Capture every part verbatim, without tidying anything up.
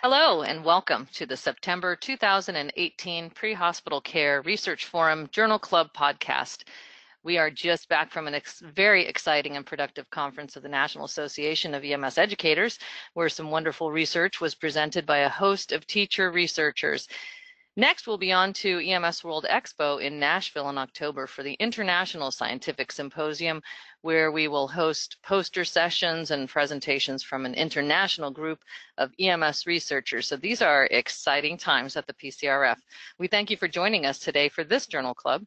Hello and welcome to the September two thousand eighteen Pre-Hospital Care Research Forum Journal Club podcast. We are just back from a ex very exciting and productive conference of the National Association of E M S Educators, where some wonderful research was presented by a host of teacher researchers. Next, we'll be on to E M S World Expo in Nashville in October for the International Scientific Symposium, where we will host poster sessions and presentations from an international group of E M S researchers. So these are exciting times at the P C R F. We thank you for joining us today for this journal club.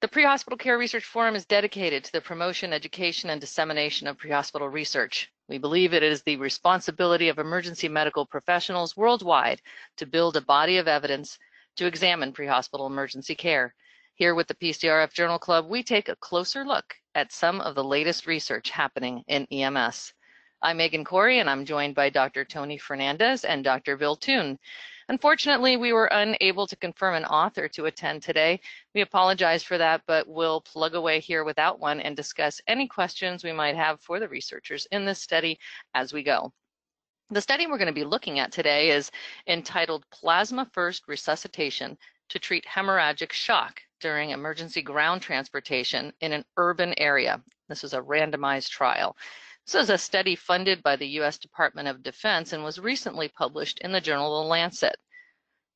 The Pre-Hospital Care Research Forum is dedicated to the promotion, education, and dissemination of pre-hospital research. We believe it is the responsibility of emergency medical professionals worldwide to build a body of evidence to examine pre-hospital emergency care. Here with the P C R F Journal Club, we take a closer look at some of the latest research happening in E M S. I'm Megan Corey, and I'm joined by Doctor Tony Fernandez and Doctor Bill Toon. Unfortunately, we were unable to confirm an author to attend today. We apologize for that, but we'll plug away here without one and discuss any questions we might have for the researchers in this study as we go. The study we're going to be looking at today is entitled Plasma First Resuscitation to Treat Hemorrhagic Shock During Emergency Ground Transportation in an Urban Area. This is a randomized trial. This is a study funded by the U S Department of Defense and was recently published in the journal The Lancet.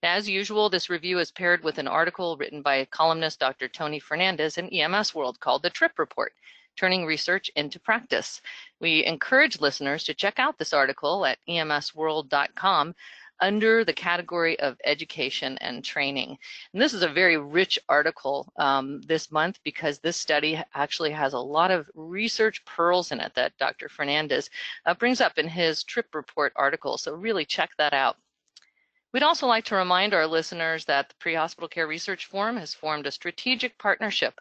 As usual, this review is paired with an article written by columnist Doctor Tony Fernandez in E M S World called The TRIP Report, Turning Research into Practice. We encourage listeners to check out this article at E M S World dot com under the category of education and training. And this is a very rich article um, this month because this study actually has a lot of research pearls in it that Doctor Fernandez uh, brings up in his TRIP Report article, so really check that out. We'd also like to remind our listeners that the Pre-Hospital Care Research Forum has formed a strategic partnership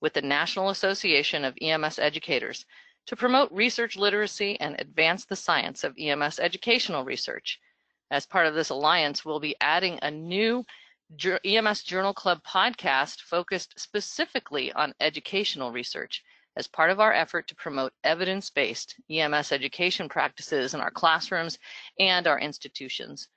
with the National Association of E M S Educators to promote research literacy and advance the science of E M S educational research. As part of this alliance, we'll be adding a new E M S Journal Club podcast focused specifically on educational research as part of our effort to promote evidence-based E M S education practices in our classrooms and our institutions.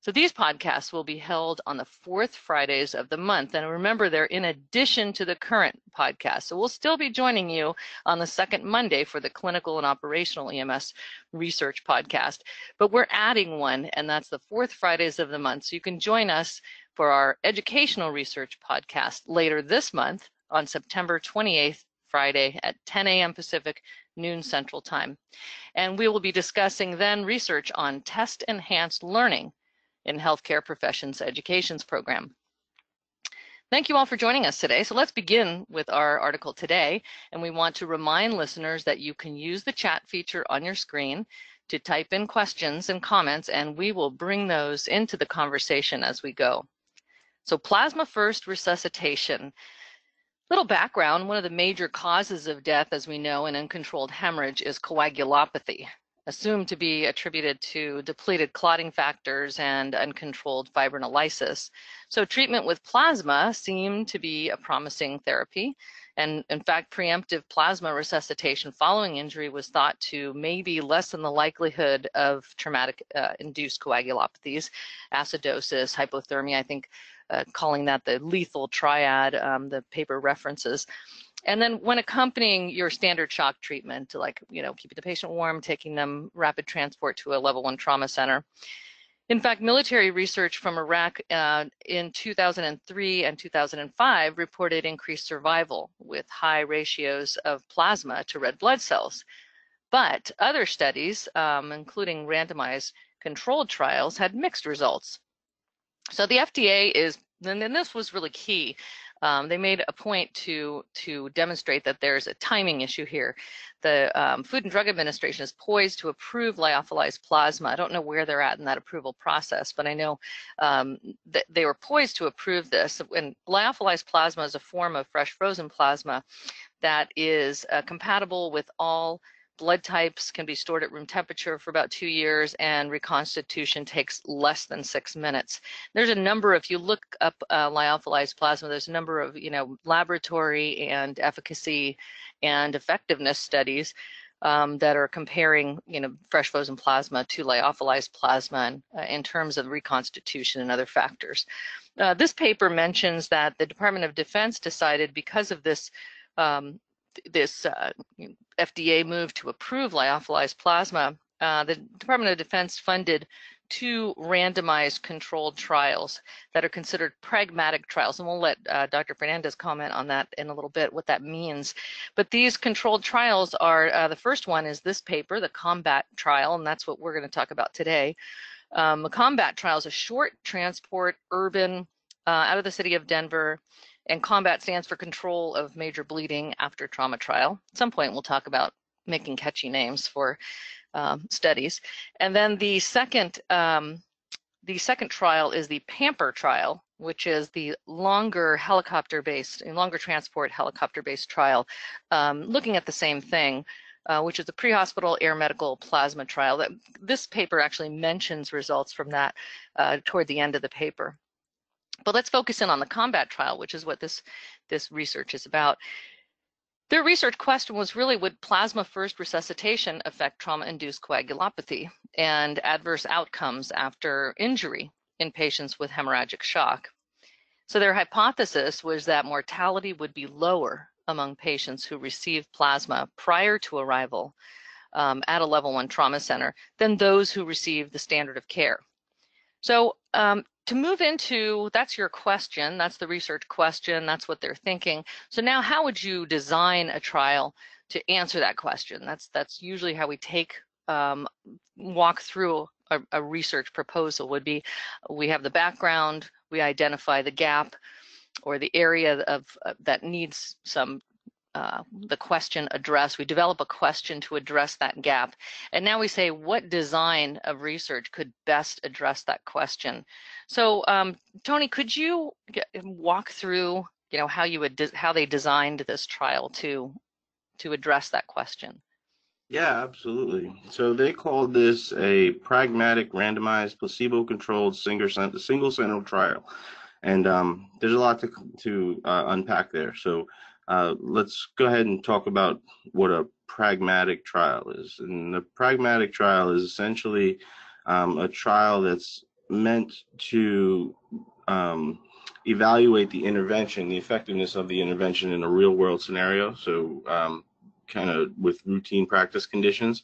So these podcasts will be held on the fourth Fridays of the month. And remember, they're in addition to the current podcast. So we'll still be joining you on the second Monday for the Clinical and Operational E M S Research Podcast. But we're adding one, and that's the fourth Fridays of the month. So you can join us for our Educational Research Podcast later this month on September twenty-eighth, Friday at ten A M Pacific, noon Central Time. And we will be discussing then research on test-enhanced learning in Healthcare Professions Education's program. Thank you all for joining us today. So let's begin with our article today. And we want to remind listeners that you can use the chat feature on your screen to type in questions and comments, and we will bring those into the conversation as we go. So plasma first resuscitation. Little background, one of the major causes of death, as we know, in uncontrolled hemorrhage is coagulopathy, assumed to be attributed to depleted clotting factors and uncontrolled fibrinolysis. So treatment with plasma seemed to be a promising therapy. And in fact, preemptive plasma resuscitation following injury was thought to maybe lessen the likelihood of traumatic uh, induced coagulopathies, acidosis, hypothermia, I think uh, calling that the lethal triad, um, the paper references. And then when accompanying your standard shock treatment to, like, you know, keeping the patient warm, taking them rapid transport to a level one trauma center. In fact, military research from Iraq uh, in two thousand three and two thousand five reported increased survival with high ratios of plasma to red blood cells. But other studies, um, including randomized controlled trials, had mixed results. So the F D A is, and then this was really key, Um, they made a point to, to demonstrate that there's a timing issue here. The um, Food and Drug Administration is poised to approve lyophilized plasma. I don't know where they're at in that approval process, but I know um, that they were poised to approve this. And lyophilized plasma is a form of fresh frozen plasma that is uh, compatible with all blood types, can be stored at room temperature for about two years, and reconstitution takes less than six minutes. There's a number, if you look up uh, lyophilized plasma, there's a number of, you know, laboratory and efficacy and effectiveness studies um, that are comparing, you know, fresh frozen plasma to lyophilized plasma and, uh, in terms of reconstitution and other factors. Uh, this paper mentions that the Department of Defense decided, because of this um, this uh, F D A move to approve lyophilized plasma, uh, the Department of Defense funded two randomized controlled trials that are considered pragmatic trials. And we'll let uh, Doctor Fernandez comment on that in a little bit, what that means. But these controlled trials are, uh, the first one is this paper, the COMBAT trial, and that's what we're going to talk about today. Um, the COMBAT trial is a short transport urban uh, out of the city of Denver, and COMBAT stands for Control of Major Bleeding After Trauma Trial. At some point we'll talk about making catchy names for Um, studies. And then the second, um, the second trial is the PAMPER trial, which is the longer helicopter-based, longer transport helicopter-based trial, um, looking at the same thing, uh, which is the pre-hospital air medical plasma trial. That this paper actually mentions results from that uh, toward the end of the paper. But let's focus in on the COMBAT trial, which is what this this research is about. Their research question was really, would plasma-first resuscitation affect trauma-induced coagulopathy and adverse outcomes after injury in patients with hemorrhagic shock? So their hypothesis was that mortality would be lower among patients who received plasma prior to arrival um, at a level one trauma center than those who received the standard of care. So um, to move into, that's your question, that's the research question, that's what they're thinking. So now how would you design a trial to answer that question? That's that's usually how we take, um, walk through a, a research proposal would be, we have the background, we identify the gap or the area of uh, that needs some, uh, the question addressed. We develop a question to address that gap. And now we say, what design of research could best address that question? So, um, Tony, could you get, walk through, you know, how you would how they designed this trial to to address that question? Yeah, absolutely. So they called this a pragmatic, randomized, placebo-controlled single single center trial, and um, there's a lot to to uh, unpack there. So uh, let's go ahead and talk about what a pragmatic trial is. And the pragmatic trial is essentially um, a trial that's meant to um, evaluate the intervention, the effectiveness of the intervention in a real world scenario, so um, kind of with routine practice conditions.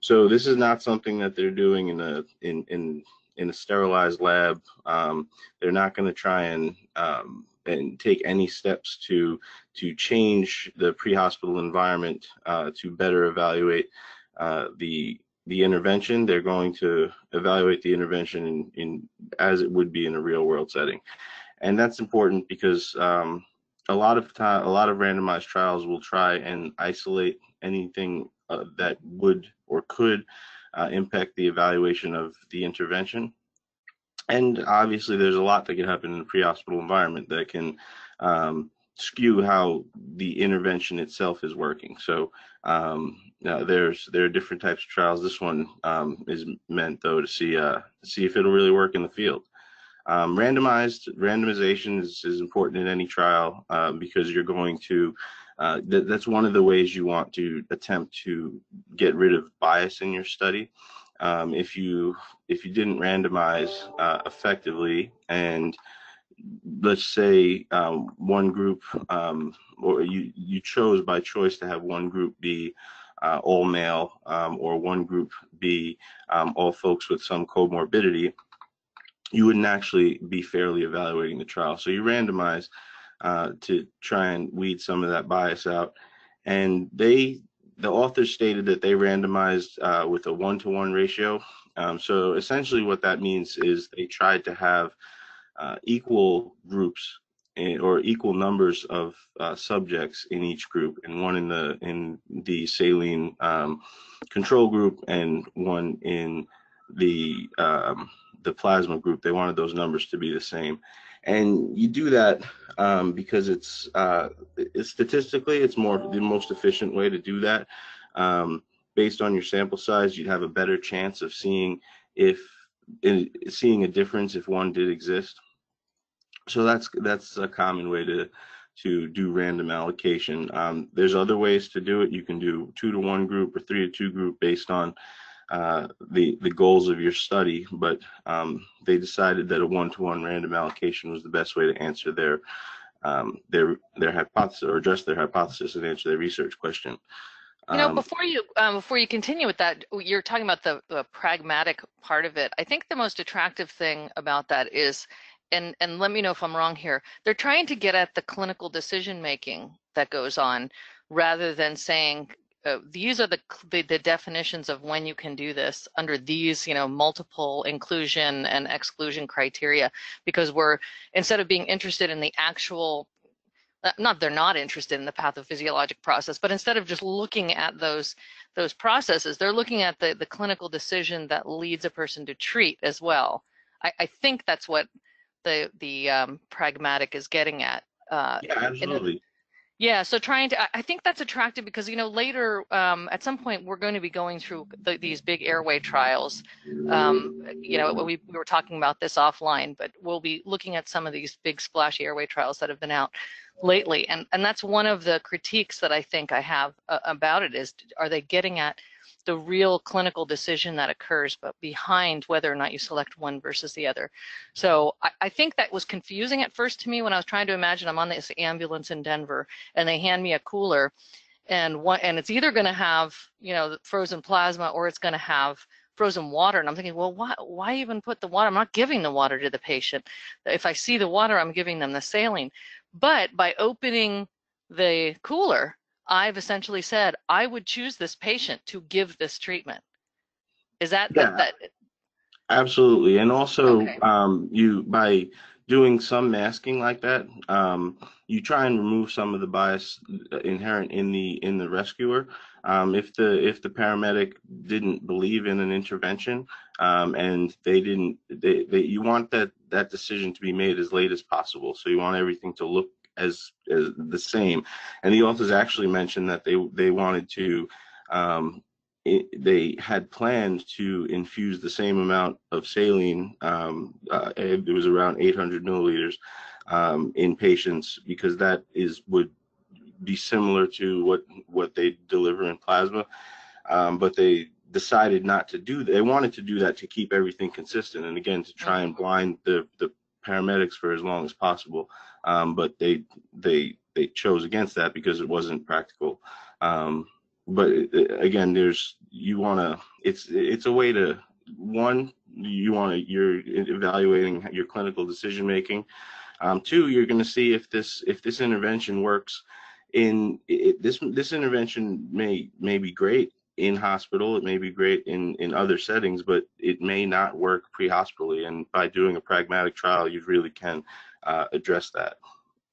So this is not something that they're doing in a, in, in, in a sterilized lab. Um, they're not going to try and, um, and take any steps to, to change the pre-hospital environment uh, to better evaluate uh, the the intervention. They're going to evaluate the intervention in, in as it would be in a real world setting. And that's important because um, a lot of time, a lot of randomized trials will try and isolate anything uh, that would or could uh, impact the evaluation of the intervention. And obviously there's a lot that can happen in a pre-hospital environment that can um, skew how the intervention itself is working. So um, now there's there are different types of trials. This one um, is meant though to see uh, see if it'll really work in the field. Um, randomized randomization is, is important in any trial uh, because you're going to uh, th that's one of the ways you want to attempt to get rid of bias in your study. Um, if you if you didn't randomize uh, effectively, and let's say um, one group, um, or you, you chose by choice to have one group be uh, all male, um, or one group be um, all folks with some comorbidity, you wouldn't actually be fairly evaluating the trial. So you randomize uh, to try and weed some of that bias out. And they, the authors stated that they randomized uh, with a one-to-one ratio. Um, so essentially what that means is they tried to have Uh, equal groups in, or equal numbers of uh, subjects in each group, and one in the in the saline um, control group and one in the um, the plasma group. They wanted those numbers to be the same, and you do that um, because it's, uh, it's statistically it's more the most efficient way to do that. Um, based on your sample size, you'd have a better chance of seeing if in, seeing a difference if one did exist. So that's that's a common way to to do random allocation. Um, there's other ways to do it. You can do two to one group or three to two group based on uh, the, the goals of your study, but um, they decided that a one-to-one random allocation was the best way to answer their, um, their, their hypothesis, or address their hypothesis and answer their research question. You know, before you um, before you continue with that, you're talking about the, the pragmatic part of it. I think the most attractive thing about that is, and and let me know if I'm wrong here, they're trying to get at the clinical decision making that goes on, rather than saying uh, these are the, the the definitions of when you can do this under these, you know, multiple inclusion and exclusion criteria, because we're, instead of being interested in the actual, not they're not interested in the pathophysiologic process, but instead of just looking at those those processes, they're looking at the, the clinical decision that leads a person to treat as well. I, I think that's what the the um, pragmatic is getting at. Uh, yeah, absolutely. It, yeah, so trying to, I, I think that's attractive because, you know, later um, at some point we're going to be going through the, these big airway trials. Um, you know, we, we were talking about this offline, but we'll be looking at some of these big splashy airway trials that have been out lately, and and that's one of the critiques that I think I have uh, about it is, are they getting at the real clinical decision that occurs but behind whether or not you select one versus the other? So I, I think that was confusing at first to me when I was trying to imagine I'm on this ambulance in Denver and they hand me a cooler, and one and it's either going to have, you know, frozen plasma or it's going to have frozen water, and I'm thinking, well, why, why even put the water? I'm not giving the water to the patient. If I see the water, I'm giving them the saline. But by opening the cooler, I've essentially said, I would choose this patient to give this treatment. Is that, yeah, that, that? Absolutely. And also, okay. um, you by doing some masking like that, um, you try and remove some of the bias inherent in the in the rescuer. Um, if the if the paramedic didn't believe in an intervention, um, and they didn't, they, they you want that that decision to be made as late as possible. So you want everything to look as as the same. And the authors actually mentioned that they they wanted to, um, it, they had planned to infuse the same amount of saline. Um, uh, it was around eight hundred milliliters um, in patients, because that is would. be similar to what what they deliver in plasma, um, but they decided not to do that. They wanted to do that to keep everything consistent, and again to try and blind the the paramedics for as long as possible. Um, but they they they chose against that because it wasn't practical. Um, but again, there's you want to. It's it's a way to one. You want to you're evaluating your clinical decision making. Um, two, you're going to see if this if this intervention works. In it, this this intervention may may be great in hospital, it may be great in in other settings, but it may not work pre-hospitally, and by doing a pragmatic trial you really can uh, address that.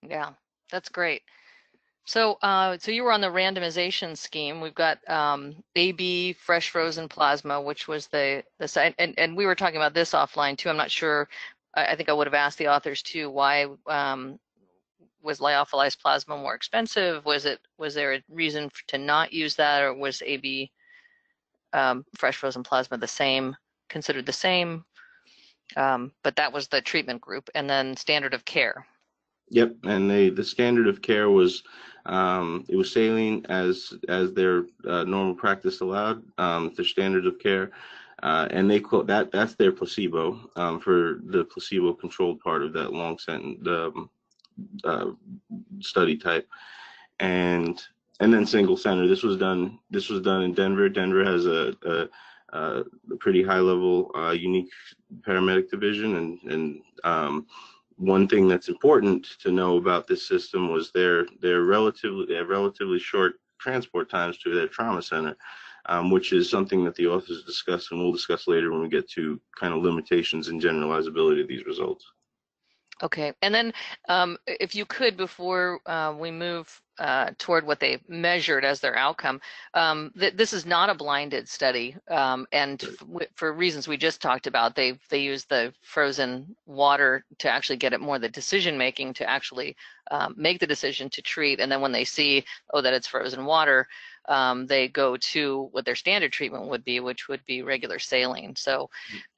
Yeah, that's great. So uh, so you were on the randomization scheme. We've got um, A B fresh frozen plasma, which was the the side, and, and we were talking about this offline too. I'm not sure, I, I think I would have asked the authors too why um, was lyophilized plasma more expensive? Was it was there a reason for, to not use that, or was A B um, fresh frozen plasma the same, considered the same? Um, but that was the treatment group, and then standard of care. Yep, and they the standard of care was um, it was saline as as their uh, normal practice allowed, um, their standard of care, uh, and they quote that that's their placebo um, for the placebo controlled part of that long sentence. Um, Uh, study type, and and then single center. This was done. This was done in Denver. Denver has a, a, a pretty high level, uh, unique paramedic division. And and um, one thing that's important to know about this system was their their relatively their relatively short transport times to their trauma center, um, which is something that the authors discuss, and we'll discuss later when we get to kind of limitations and generalizability of these results. Okay, and then um, if you could, before uh, we move uh, toward what they measured as their outcome, um, th this is not a blinded study, um, and f for reasons we just talked about, they they used the frozen water to actually get at more the decision making, to actually um, make the decision to treat, and then when they see, oh, that it's frozen water, um, they go to what their standard treatment would be, which would be regular saline. So,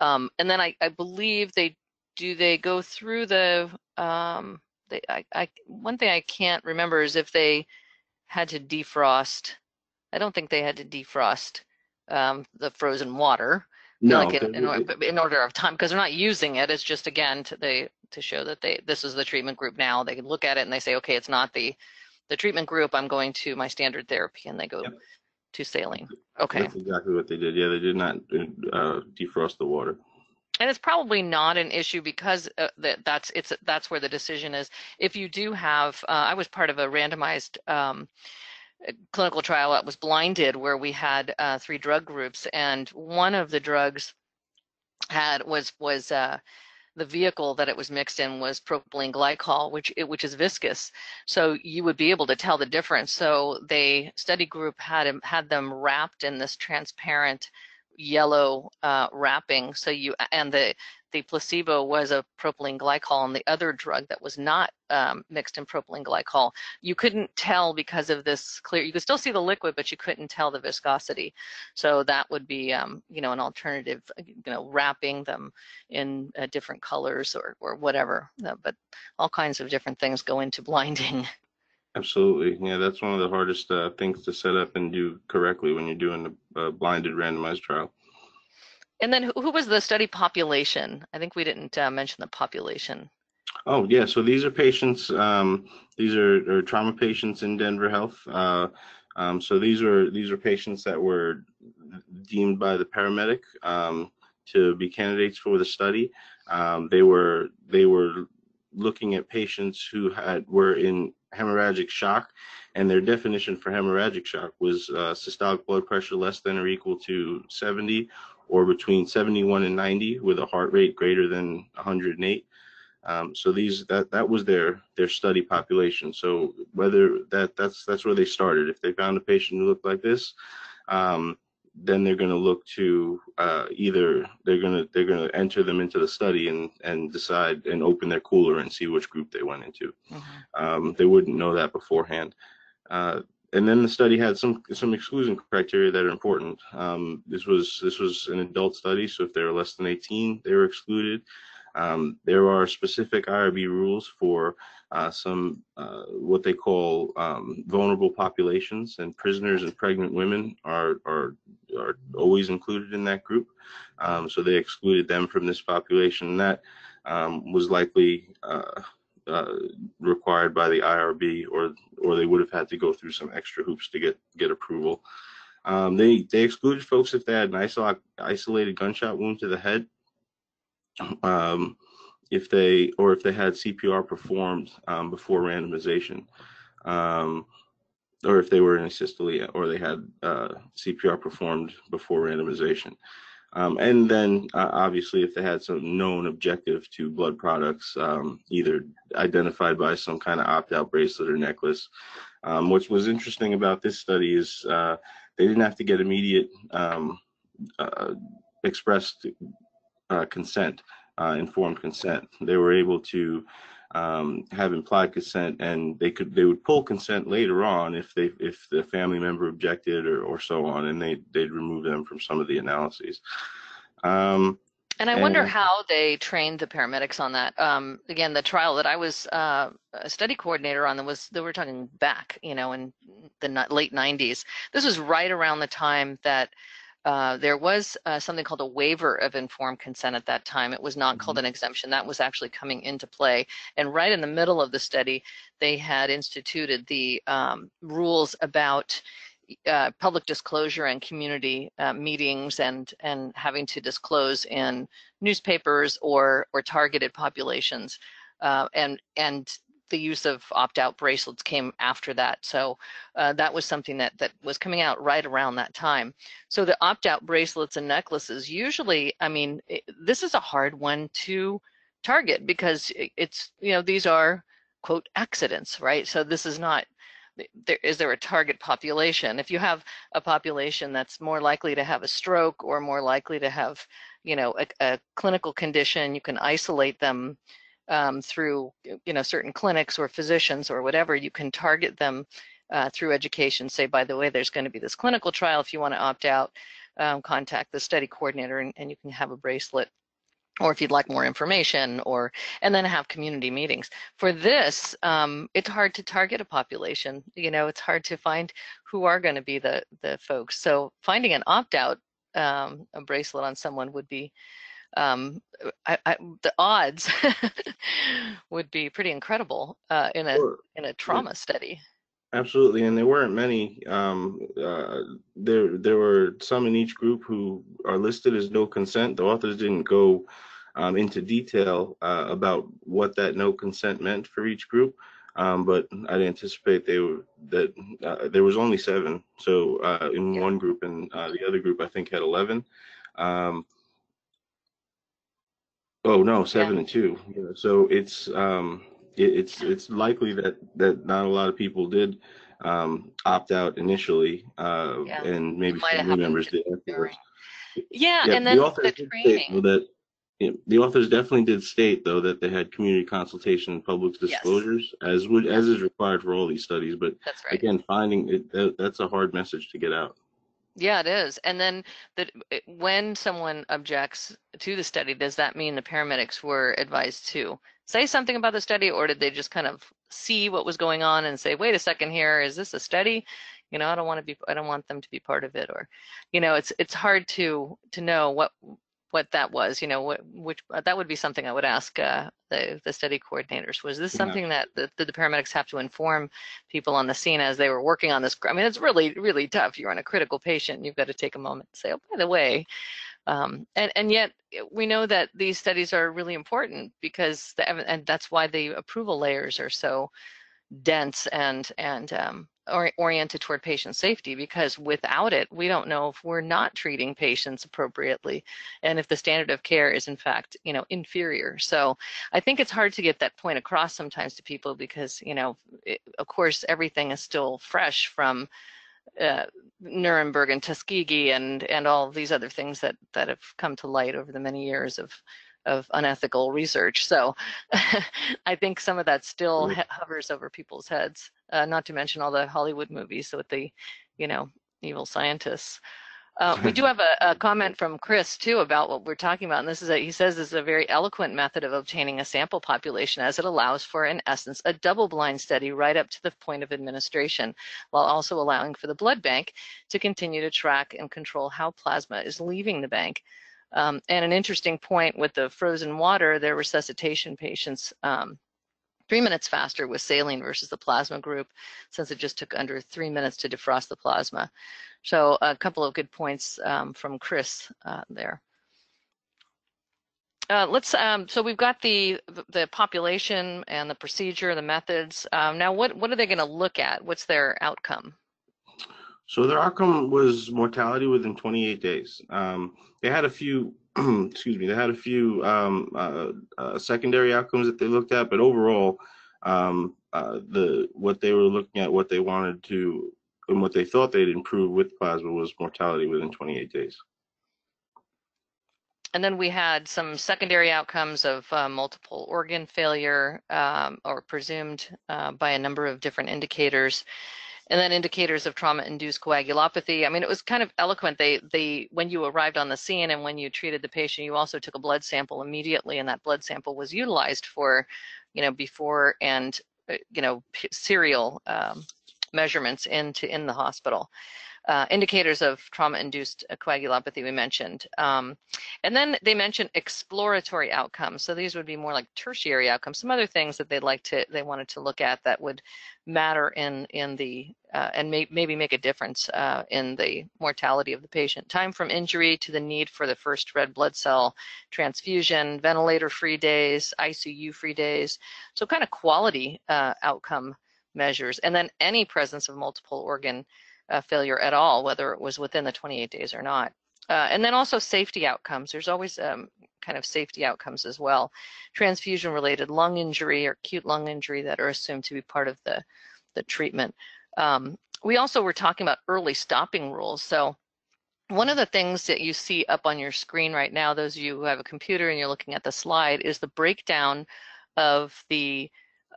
um, and then I, I believe they. Do they go through the um, they, I, I, one thing I can't remember is if they had to defrost. I don't think they had to defrost um, the frozen water. No, like in, in, order, in order of time, because they're not using it. It's just again to they to show that they this is the treatment group now. They can look at it and they say, okay, it's not the the treatment group. I'm going to my standard therapy, and they go yep. to saline. Okay, that's exactly what they did. Yeah, they did not uh, defrost the water. And it's probably not an issue because uh, that that's it's that's where the decision is. If you do have, uh, I was part of a randomized. Um, clinical trial that was blinded where we had uh, three drug groups, and one of the drugs had was was uh, the vehicle that it was mixed in was propylene glycol, which it, which is viscous, so you would be able to tell the difference. So the study group had had them wrapped in this transparent yellow uh, wrapping, so you and the the placebo was a propylene glycol, and the other drug that was not um, mixed in propylene glycol. You couldn't tell because of this clear, you could still see the liquid, but you couldn't tell the viscosity. So that would be, um, you know, an alternative, you know, wrapping them in uh, different colors or, or whatever, uh, but all kinds of different things go into blinding. Absolutely. Yeah, that's one of the hardest uh, things to set up and do correctly when you're doing a uh, blinded randomized trial. And then who was the study population? I think we didn't uh, mention the population. Oh, yeah. So these are patients, um, these are, are trauma patients in Denver Health. Uh, um, so these are, these are patients that were deemed by the paramedic um, to be candidates for the study. Um, they were, they were looking at patients who had, were in hemorrhagic shock, and their definition for hemorrhagic shock was uh, systolic blood pressure less than or equal to seventy, or between seventy-one and ninety with a heart rate greater than one hundred eight. Um, so these that that was their their study population. So whether that that's that's where they started. If they found a patient who looked like this, um, then they're going to look to uh, either they're going to they're going to enter them into the study and and decide and open their cooler and see which group they went into. Mm-hmm. Um, they wouldn't know that beforehand. Uh, And then the study had some some exclusion criteria that are important. Um, this was this was an adult study, so if they were less than eighteen, they were excluded. Um, there are specific I R B rules for uh, some uh, what they call um, vulnerable populations, and prisoners and pregnant women are are are always included in that group. Um, so they excluded them from this population, and that um, was likely. Uh, Uh, required by the I R B, or or they would have had to go through some extra hoops to get get approval. Um, they they excluded folks if they had an isol isolated gunshot wound to the head, um, if they or if they had C P R performed um, before randomization, um, or if they were in a systole or they had uh, C P R performed before randomization. Um, and then, uh, obviously, if they had some known objective to blood products, um, either identified by some kind of opt-out bracelet or necklace. Um, what was interesting about this study is uh, they didn't have to get immediate um, uh, expressed uh, consent, uh, informed consent. They were able to um, have implied consent, and they could they would pull consent later on if they if the family member objected or, or so on, and they they'd remove them from some of the analyses. Um, and I and, wonder how they trained the paramedics on that. Um, again, the trial that I was uh, a study coordinator on, that was that we're talking back, you know, in the late nineties. This was right around the time that. Uh, there was uh, something called a waiver of informed consent at that time. It was not mm-hmm. called an exemption. That was actually coming into play. And right in the middle of the study, they had instituted the um, rules about uh, public disclosure and community uh, meetings and, and having to disclose in newspapers or, or targeted populations. Uh, and, and the use of opt-out bracelets came after that. So uh, that was something that, that was coming out right around that time. So the opt-out bracelets and necklaces, usually, I mean, it, this is a hard one to target because it, it's, you know, these are, quote, accidents, right? So this is not, there, is there a target population? If you have a population that's more likely to have a stroke or more likely to have, you know, a, a clinical condition, you can isolate them Um, through, you know, certain clinics or physicians or whatever. You can target them uh, through education. Say, by the way, there's going to be this clinical trial. If you want to opt out, um, contact the study coordinator, and, and you can have a bracelet or if you'd like more information, or and then have community meetings. For this, um, it's hard to target a population. You know, it's hard to find who are going to be the the folks. So finding an opt-out um, a bracelet on someone would be um, I, I, the odds would be pretty incredible uh, in a sure. in a trauma yeah. study. Absolutely, and there weren't many. Um, uh, there there were some in each group who are listed as no consent. The authors didn't go um, into detail uh, about what that no consent meant for each group, um, but I'd anticipate they were, that uh, there was only seven. So uh, in yeah. one group, and uh, the other group I think had eleven. Um, oh no, seven yeah. and two. Yeah, so it's. Um, It's it's likely that that not a lot of people did um, opt out initially, uh, yeah. and maybe family members did afterwards. Yeah, yeah, and then the, the training. That, you know, the authors definitely did state, though, that they had community consultation and public disclosures, yes. as would as is required for all these studies. But that's right. Again, finding it, that, that's a hard message to get out. Yeah, it is. And then that when someone objects to the study, does that mean the paramedics were advised to say something about the study, or did they just kind of see what was going on and say, wait a second here, is this a study? You know, I don't want to be, I don't want them to be part of it. Or, you know, it's it's hard to to know what what that was. You know, what which that would be something I would ask uh, the the study coordinators. Was this something yeah. that the, the paramedics have to inform people on the scene as they were working on this? I mean, it's really really tough. You're on a critical patient, and you've got to take a moment and say, oh, by the way. Um, and, and yet we know that these studies are really important because the, and that's why the approval layers are so dense and and um, or, oriented toward patient safety, because without it, we don't know if we're not treating patients appropriately and if the standard of care is in fact, you know, inferior. So I think it's hard to get that point across sometimes to people because, you know, it, of course, everything is still fresh from Uh, Nuremberg and Tuskegee and and all these other things that that have come to light over the many years of of unethical research. So I think some of that still hovers over people's heads. Uh, not to mention all the Hollywood movies with the, you know, evil scientists. Uh, we do have a, a comment from Chris too about what we're talking about, and this is that he says this is a very eloquent method of obtaining a sample population, as it allows for, in essence, a double-blind study right up to the point of administration, while also allowing for the blood bank to continue to track and control how plasma is leaving the bank. Um, and an interesting point with the frozen water, their resuscitation patients um, three minutes faster with saline versus the plasma group, since it just took under three minutes to defrost the plasma. So a couple of good points um, from Chris uh, there. Uh, let's. Um, so we've got the the population and the procedure, the methods. Um, now, what what are they going to look at? What's their outcome? So their outcome was mortality within twenty-eight days. Um, they had a few. excuse me. They had a few um, uh, uh, secondary outcomes that they looked at, but overall, um, uh, the what they were looking at, what they wanted to, and what they thought they'd improve with plasma was mortality within twenty-eight days. And then we had some secondary outcomes of uh, multiple organ failure, um, or presumed uh, by a number of different indicators. And then indicators of trauma-induced coagulopathy. I mean, it was kind of eloquent. They, they, when you arrived on the scene and when you treated the patient, you also took a blood sample immediately, and that blood sample was utilized for, you know, before and, you know, serial um, measurements into in the hospital. Uh, indicators of trauma-induced coagulopathy we mentioned. Um, and then they mentioned exploratory outcomes. So these would be more like tertiary outcomes, some other things that they'd like to, they wanted to look at that would matter in, in the, uh, and may, maybe make a difference uh, in the mortality of the patient. Time from injury to the need for the first red blood cell transfusion, ventilator-free days, I C U-free days. So kind of quality uh, outcome measures. And then any presence of multiple organ Uh, failure at all, whether it was within the twenty-eight days or not. Uh, and then also safety outcomes. There's always um, kind of safety outcomes as well. Transfusion-related lung injury or acute lung injury that are assumed to be part of the, the treatment. Um, we also were talking about early stopping rules. So one of the things that you see up on your screen right now, those of you who have a computer and you're looking at the slide, is the breakdown of the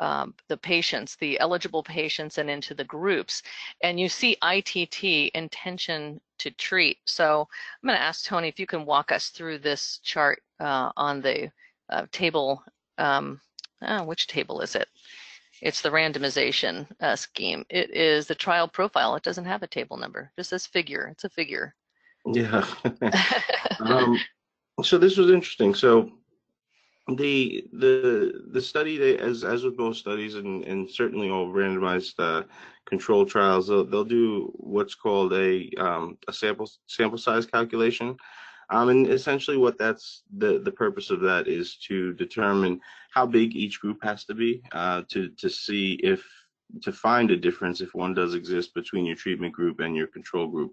um, the patients, the eligible patients, and into the groups. And you see I T T, intention to treat. So I'm going to ask Tony if you can walk us through this chart uh, on the uh, table. Um, oh, which table is it? It's the randomization uh, scheme. It is the trial profile. It doesn't have a table number. Just this figure. It's a figure. Yeah. um, so this was interesting. So the the the study, they, as as with most studies, and and certainly all randomized uh, control trials, they'll, they'll do what's called a um, a sample sample size calculation. Um, and essentially what that's the, the purpose of that is to determine how big each group has to be uh, to, to see if, to find a difference if one does exist between your treatment group and your control group.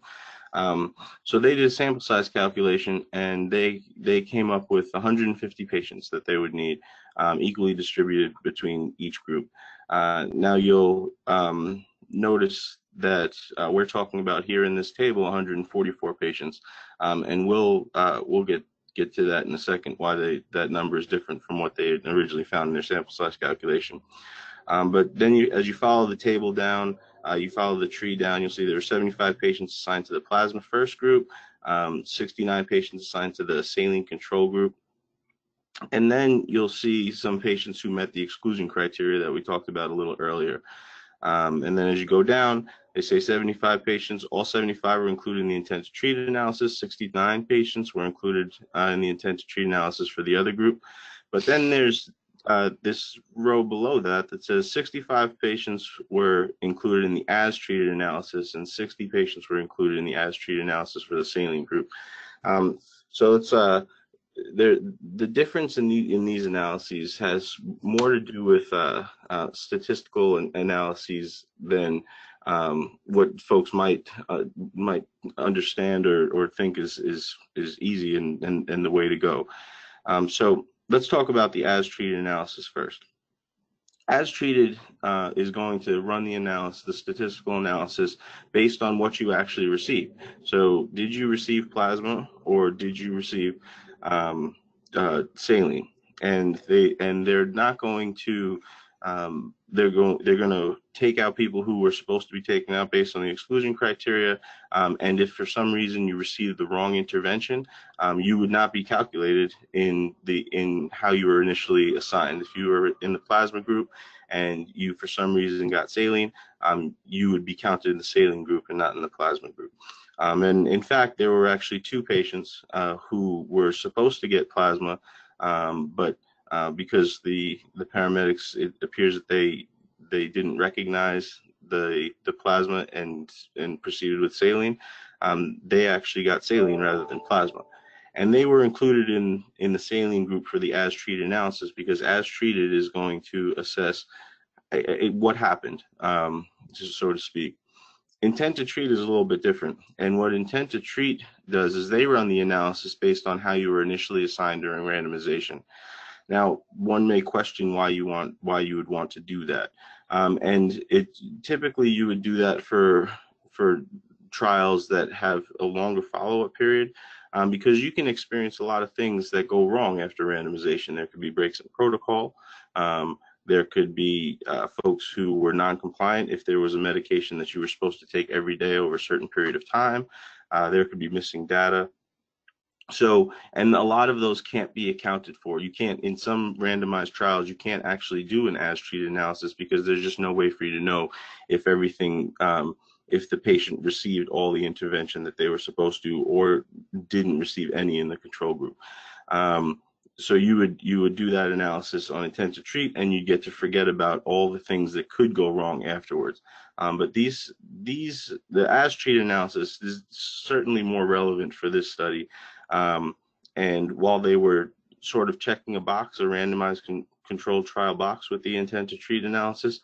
Um, so they did a sample size calculation, and they, they came up with one hundred fifty patients that they would need, um, equally distributed between each group. Uh, now you'll um, notice that uh, we're talking about here in this table one hundred forty-four patients, um, and we'll uh, we'll get get to that in a second, why they, that number is different from what they originally found in their sample size calculation. Um, but then you, as you follow the table down, uh, you follow the tree down, you'll see there are seventy-five patients assigned to the plasma first group, um, sixty-nine patients assigned to the saline control group, and then you'll see some patients who met the exclusion criteria that we talked about a little earlier. Um, and then as you go down, they say seventy-five patients, all seventy-five were included in the intent to treat analysis, sixty-nine patients were included uh, in the intent to treat analysis for the other group. But then there's uh, this row below that that says sixty-five patients were included in the as treated analysis, and sixty patients were included in the as treated analysis for the saline group. Um, so it's uh, There, the difference in, the, in these analyses has more to do with uh, uh, statistical analyses than um, what folks might uh, might understand or, or think is is is easy and, and, and the way to go. Um, so let's talk about the as-treated analysis first. As-treated uh, is going to run the analysis, the statistical analysis, based on what you actually receive. So did you receive plasma, or did you receive um uh saline? And they and they're not going to um they're going they're going to take out people who were supposed to be taken out based on the exclusion criteria, um and if for some reason you received the wrong intervention, um you would not be calculated in the in how you were initially assigned. If you were in the plasma group and you for some reason got saline, um you would be counted in the saline group and not in the plasma group. Um, and in fact, there were actually two patients uh, who were supposed to get plasma, um, but uh, because the the paramedics, it appears that they they didn't recognize the the plasma and and proceeded with saline. Um, they actually got saline rather than plasma, and they were included in in the saline group for the as treated analysis, because as treated is going to assess a, a, what happened, um, so to speak. Intent to treat is a little bit different, and what intent to treat does is they run the analysis based on how you were initially assigned during randomization. Now, one may question why you want why you would want to do that, um, and it typically you would do that for for trials that have a longer follow-up period, um, because you can experience a lot of things that go wrong after randomization. There could be breaks in protocol. Um, There could be uh, folks who were non-compliant if there was a medication that you were supposed to take every day over a certain period of time. Uh, there could be missing data. So, and a lot of those can't be accounted for. You can't, in some randomized trials, you can't actually do an as-treated analysis because there's just no way for you to know if everything, um, if the patient received all the intervention that they were supposed to or didn't receive any in the control group. Um, So you would you would do that analysis on intent to treat, and you get to forget about all the things that could go wrong afterwards. Um, but these these the as treated analysis is certainly more relevant for this study. Um, and while they were sort of checking a box, a randomized con controlled trial box with the intent to treat analysis,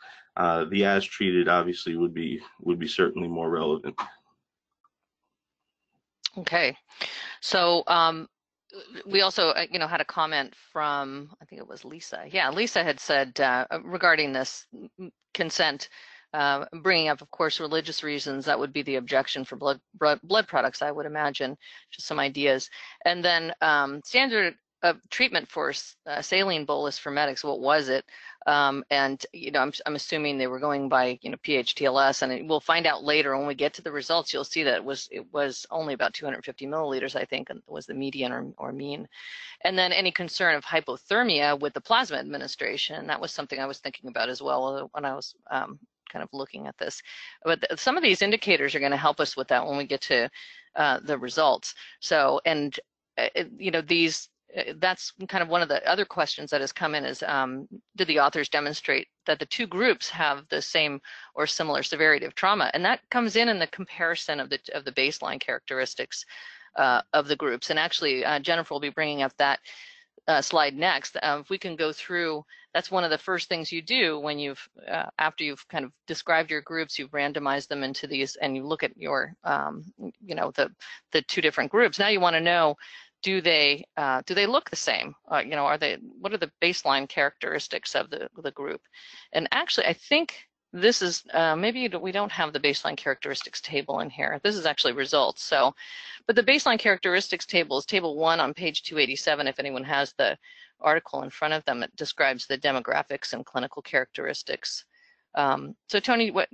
uh, the as treated obviously would be would be certainly more relevant. Okay, so. Um... We also, you know, had a comment from, I think it was Lisa. Yeah, Lisa had said uh, regarding this consent, uh, bringing up, of course, religious reasons. That would be the objection for blood blood, blood products, I would imagine, just some ideas. And then um, standard a treatment for uh, saline bolus for medics. What was it? Um, and you know, I'm, I'm assuming they were going by you know P H T L S, and it, we'll find out later when we get to the results. You'll see that it was it was only about two hundred fifty milliliters, I think, was the median or, or mean. And then any concern of hypothermia with the plasma administration. That was something I was thinking about as well when I was um, kind of looking at this. But th some of these indicators are going to help us with that when we get to uh, the results. So and uh, you know these. That's kind of one of the other questions that has come in is, um, did the authors demonstrate that the two groups have the same or similar severity of trauma? And that comes in in the comparison of the of the baseline characteristics uh, of the groups. And actually, uh, Jennifer will be bringing up that uh, slide next. Uh, if we can go through, that's one of the first things you do when you've, uh, after you've kind of described your groups, you've randomized them into these, and you look at your, um, you know, the, the two different groups. Now you want to know, Do they uh, do they look the same? Uh, you know, are they? What are the baseline characteristics of the the group? And actually, I think this is uh, maybe we don't have the baseline characteristics table in here. This is actually results. So, but the baseline characteristics table is table one on page two eighty-seven. If anyone has the article in front of them, it describes the demographics and clinical characteristics. Um, so, Tony, what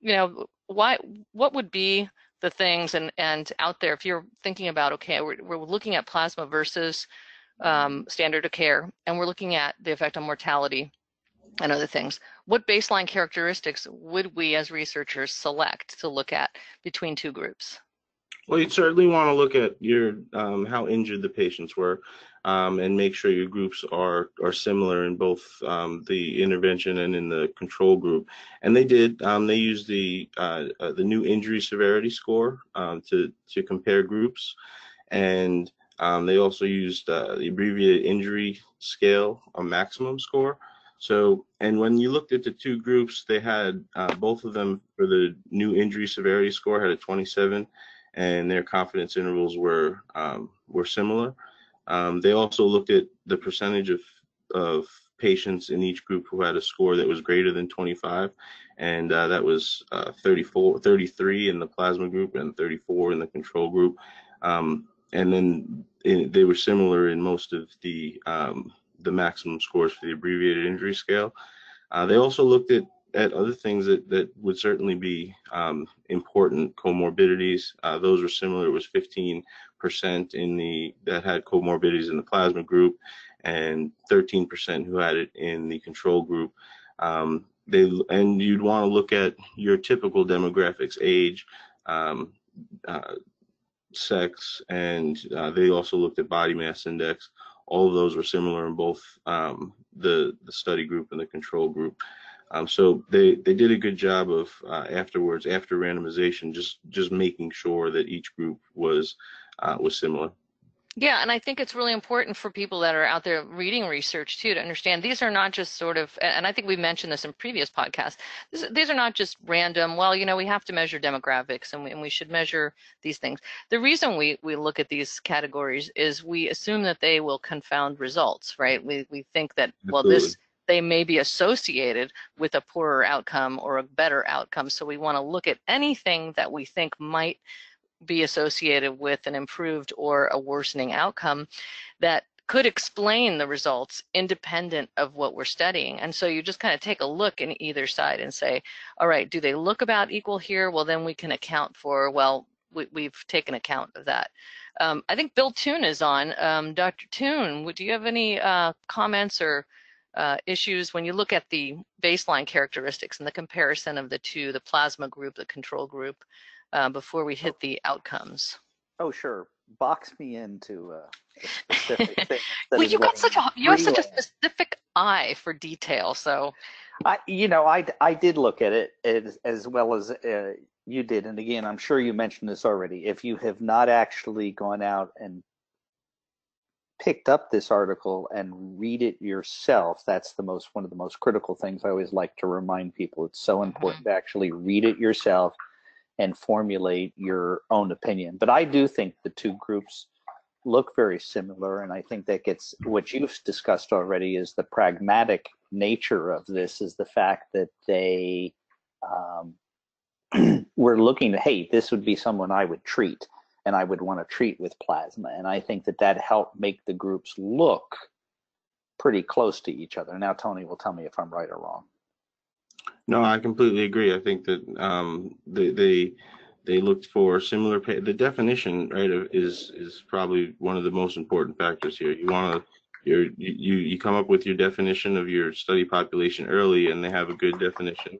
you know, why what would be the things and and out there, if you're thinking about, okay, we're, we're looking at plasma versus um, standard of care, and we're looking at the effect on mortality and other things, what baseline characteristics would we as researchers select to look at between two groups? Well, you'd certainly want to look at your um, how injured the patients were, um, and make sure your groups are are similar in both um, the intervention and in the control group. And they did. Um, they used the uh, uh, the new injury severity score um, to to compare groups, and um, they also used uh, the abbreviated injury scale, a maximum score. So, and when you looked at the two groups, they had uh, both of them for the new injury severity score had a twenty-seven. And their confidence intervals were um, were similar. Um, they also looked at the percentage of of patients in each group who had a score that was greater than twenty-five, and uh, that was uh, thirty-four, thirty-three in the plasma group and thirty-four in the control group. Um, and then in, they were similar in most of the um, the maximum scores for the abbreviated injury scale. Uh, they also looked at at other things that, that would certainly be um, important, comorbidities. Uh, those were similar. It was fifteen percent in the that had comorbidities in the plasma group and thirteen percent who had it in the control group. Um, they and you'd want to look at your typical demographics, age, um, uh, sex, and uh, they also looked at body mass index. All of those were similar in both um, the, the study group and the control group. Um, so they, they did a good job of uh, afterwards, after randomization, just just making sure that each group was uh, was similar. Yeah, and I think it's really important for people that are out there reading research too to understand these are not just sort of, and I think we mentioned this in previous podcasts, this, these are not just random, well, you know, we have to measure demographics and we, and we should measure these things. The reason we, we look at these categories is we assume that they will confound results, right? We, we think that, well, Absolutely. this... they may be associated with a poorer outcome or a better outcome. So we want to look at anything that we think might be associated with an improved or a worsening outcome that could explain the results independent of what we're studying. And so you just kind of take a look in either side and say, all right, do they look about equal here? Well, then we can account for, well, we, we've taken account of that. Um, I think Bill Toon is on. Um, Doctor Toon, do you have any uh, comments or Uh, issues when you look at the baseline characteristics and the comparison of the two, the plasma group, the control group, uh, before we hit the outcomes? Oh, sure. Box me into uh, a specific thing. Well, you got such a you have such a specific eye for detail. So, I you know I I did look at it as, as well as uh, you did, and again, I'm sure you mentioned this already. If you have not actually gone out and picked up this article and read it yourself, that's the most one of the most critical things I always like to remind people. It's so important to actually read it yourself and formulate your own opinion. But I do think the two groups look very similar, and I think that gets what you've discussed already is the pragmatic nature of this, is the fact that they um, were looking to, hey, this would be someone I would treat. and I would want to treat with plasma. And I think that that helped make the groups look pretty close to each other. Now, Tony will tell me if I'm right or wrong. No, I completely agree. I think that um, they, they they looked for similar. Pa the definition, right, is is probably one of the most important factors here. You want to you you you come up with your definition of your study population early, and they have a good definition,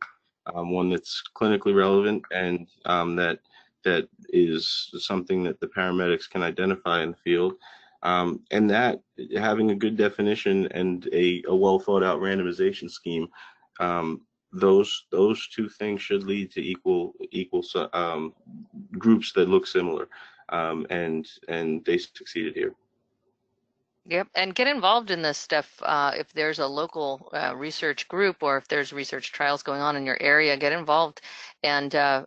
um, one that's clinically relevant and um, that that is something that the paramedics can identify in the field. Um, and that having a good definition and a, a well thought out randomization scheme, um, those those two things should lead to equal equal um, groups that look similar, um, and and they succeeded here. Yep, and get involved in this stuff. Uh, if there's a local uh, research group, or if there's research trials going on in your area, get involved, and uh,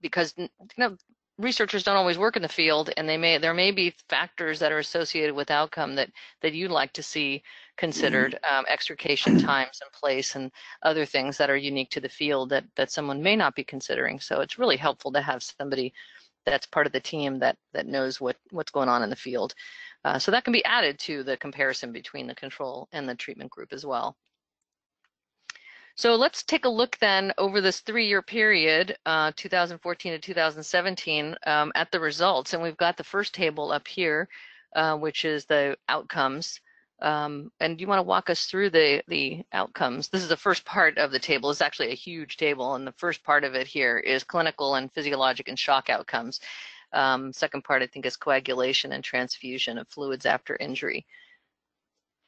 because you know. Researchers don't always work in the field, and they may there may be factors that are associated with outcome that that you'd like to see considered, um, extrication times and place and other things that are unique to the field that that someone may not be considering. So it's really helpful to have somebody that's part of the team that that knows what what's going on in the field, uh, so that can be added to the comparison between the control and the treatment group as well. So let's take a look then over this three-year period, uh, two thousand fourteen to two thousand seventeen, um, at the results. And we've got the first table up here, uh, which is the outcomes. Um, and you want to walk us through the, the outcomes. This is the first part of the table. It's actually a huge table. And the first part of it here is clinical and physiologic and shock outcomes. Um, second part, I think, is coagulation and transfusion of fluids after injury.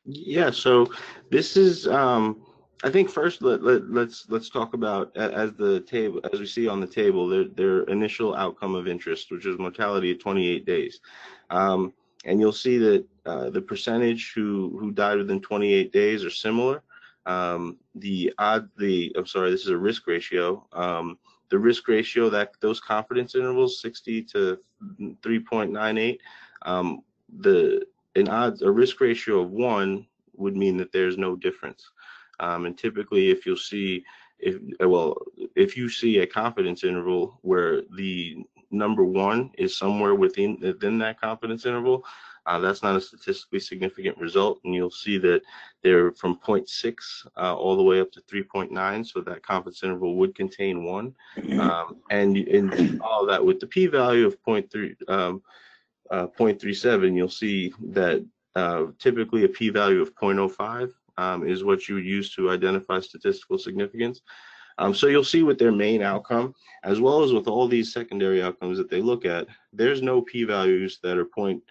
Yeah, so this is... Um... I think first let, let let's let's talk about, as the table as we see on the table, their their initial outcome of interest, which is mortality at twenty-eight days, um, and you'll see that uh, the percentage who who died within twenty-eight days are similar. Um, the odd the I'm sorry, this is a risk ratio. Um, the risk ratio, that those confidence intervals, sixty to three point nine eight. Um, the an odds a risk ratio of one would mean that there's no difference. Um, and typically, if you'll see, if well, if you see a confidence interval where the number one is somewhere within within that confidence interval, uh, that's not a statistically significant result. And you'll see that they're from zero point six uh, all the way up to three point nine. So that confidence interval would contain one. Um, and in all that, with the p-value of zero point three, um, uh, zero point three seven, you'll see that uh, typically a p-value of zero point zero five. Um, is what you would use to identify statistical significance. Um, so you'll see with their main outcome, as well as with all these secondary outcomes that they look at, there's no p-values that are point,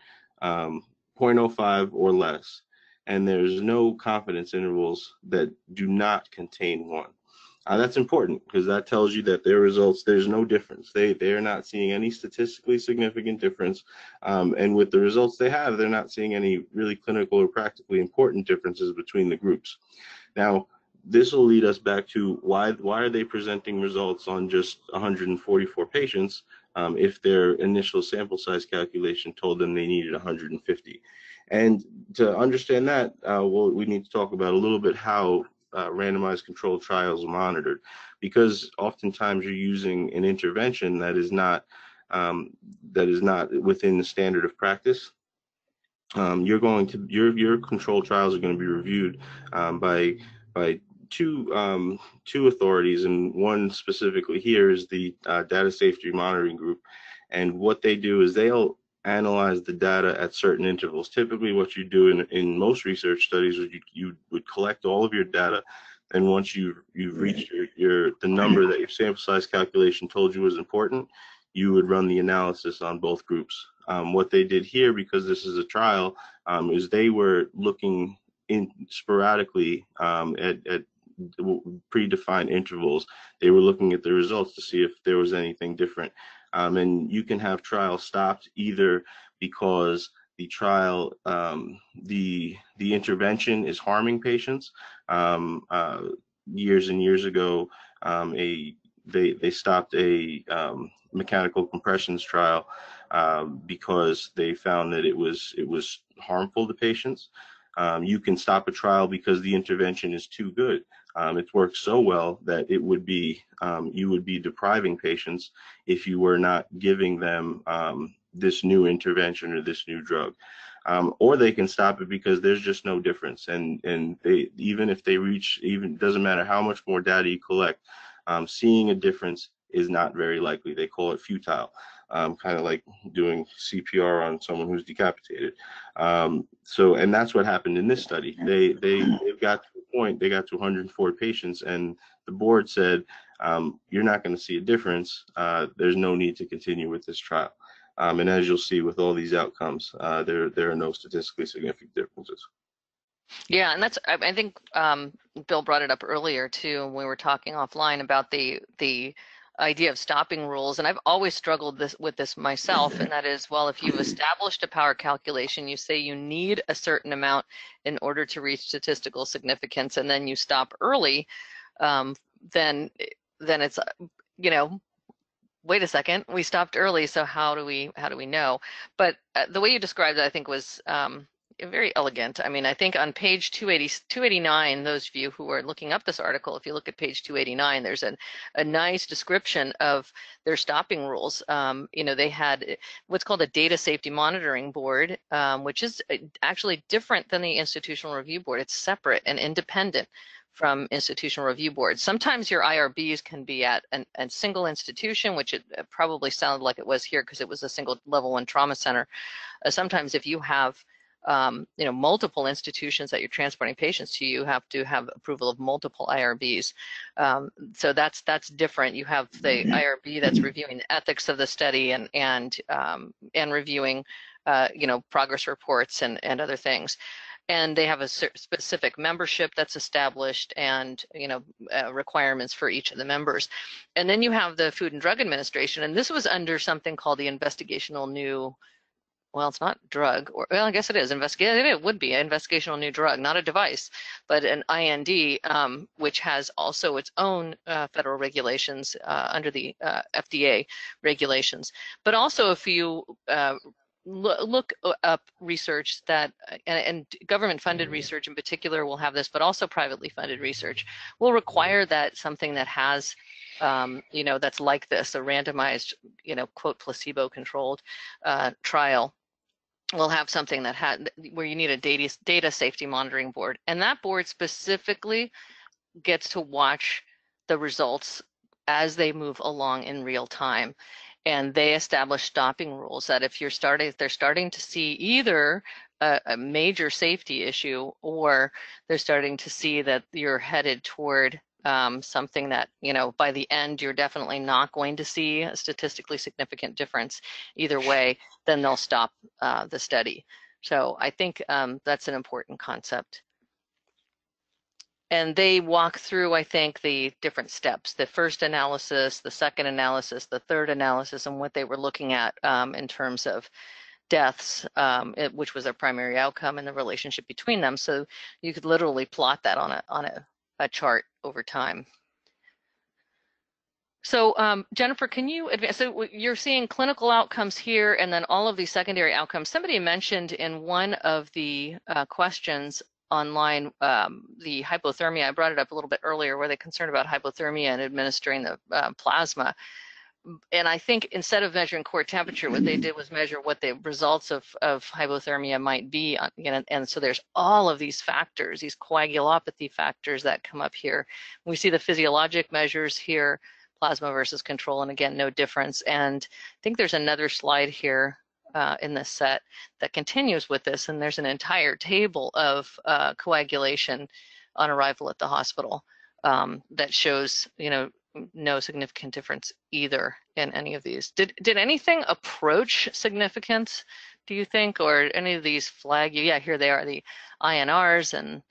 um, zero point zero five or less, and there's no confidence intervals that do not contain one. Uh, that's important, because that tells you that their results, there's no difference. They, they're not seeing any statistically significant difference. Um, and with the results they have, they're not seeing any really clinical or practically important differences between the groups. Now, this will lead us back to why, why are they presenting results on just one hundred forty-four patients um, if their initial sample size calculation told them they needed one hundred fifty? And to understand that, uh, we'll, we need to talk about a little bit how Uh, randomized controlled trials monitored, because oftentimes you're using an intervention that is not um, that is not within the standard of practice. Um, you're going to your your controlled trials are going to be reviewed um, by by two um, two authorities, and one specifically here is the uh, Data Safety Monitoring Group, and what they do is they'll analyze the data at certain intervals. Typically what you do in, in most research studies is you, you would collect all of your data, and once you, you've reached your, your the number that your sample size calculation told you was important, you would run the analysis on both groups. Um, what they did here, because this is a trial, um, is they were looking in sporadically um, at, at predefined intervals. They were looking at the results to see if there was anything different. Um, and you can have trials stopped either because the trial, um, the the intervention is harming patients. Um, uh, years and years ago, um, a they they stopped a um, mechanical compressions trial um, because they found that it was it was harmful to patients. Um, you can stop a trial because the intervention is too good. Um, it's worked so well that it would be um, you would be depriving patients if you were not giving them um, this new intervention or this new drug. Um, or they can stop it because there's just no difference. And and they, even if they reach, even doesn't matter how much more data you collect, um, seeing a difference is not very likely. They call it futile, um, kind of like doing C P R on someone who's decapitated. Um, so, and that's what happened in this study. They they they've got to a point. They got to one hundred four patients, and the board said, um, "You're not going to see a difference. Uh, there's no need to continue with this trial." Um, and as you'll see with all these outcomes, uh, there there are no statistically significant differences. Yeah, and that's, I think um, Bill brought it up earlier too when we were talking offline about the the idea of stopping rules, and I've always struggled this, with this myself, and that is, well, if you've established a power calculation, you say you need a certain amount in order to reach statistical significance, and then you stop early, um, then then it's, you know, wait a second, we stopped early, so how do we how do we know? But uh, the way you described it, I think, was um, very elegant. I mean, I think on page two eighty, two eighty-nine, those of you who are looking up this article, if you look at page two eighty-nine, there's an, a nice description of their stopping rules. Um, you know, they had what's called a data safety monitoring board, um, which is actually different than the institutional review board. It's separate and independent from institutional review boards. Sometimes your I R Bs can be at an, a single institution, which it probably sounded like it was here because it was a single level one trauma center. Uh, sometimes if you have um, you know, multiple institutions that you're transporting patients to, you have to have approval of multiple I R Bs. Um, so that's that's different. You have the I R B that's reviewing the ethics of the study and and um, and reviewing uh, you know, progress reports and and other things. And they have a specific membership that's established, and you know, uh, requirements for each of the members. And then you have the Food and Drug Administration, and this was under something called the Investigational New, well, it's not drug, or well, I guess it is investigative. It would be an Investigational New Drug, not a device, but an I N D, um, which has also its own uh, federal regulations uh, under the uh, F D A regulations. But also, if you uh, look up research that, and, and government-funded research in particular will have this, but also privately funded research will require that something that has, um, you know, that's like this, a randomized, you know, quote, placebo-controlled uh, trial, will have something that had, where you need a data, data safety monitoring board. And that board specifically gets to watch the results as they move along in real time. And they establish stopping rules that if you're starting, if they're starting to see either a, a major safety issue, or they're starting to see that you're headed toward um, something that, you know, by the end you're definitely not going to see a statistically significant difference either way, then they'll stop uh, the study. So I think um, that's an important concept. And they walk through, I think, the different steps, the first analysis, the second analysis, the third analysis, and what they were looking at um, in terms of deaths, um, it, which was their primary outcome, and the relationship between them. So you could literally plot that on a, on a, a chart over time. So um, Jennifer, can you advance? So you're seeing clinical outcomes here, and then all of these secondary outcomes. Somebody mentioned in one of the uh, questions online, um, the hypothermia. I brought it up a little bit earlier. Were they concerned about hypothermia and administering the uh, plasma? And I think instead of measuring core temperature, what they did was measure what the results of, of hypothermia might be. And, and so there's all of these factors, these coagulopathy factors that come up here. We see the physiologic measures here, plasma versus control, and again, no difference. And I think there's another slide here Uh, in this set that continues with this, and there's an entire table of uh, coagulation on arrival at the hospital um, that shows, you know, no significant difference either in any of these. Did did anything approach significance, do you think, or any of these flag you? Yeah, here they are, the I N Rs and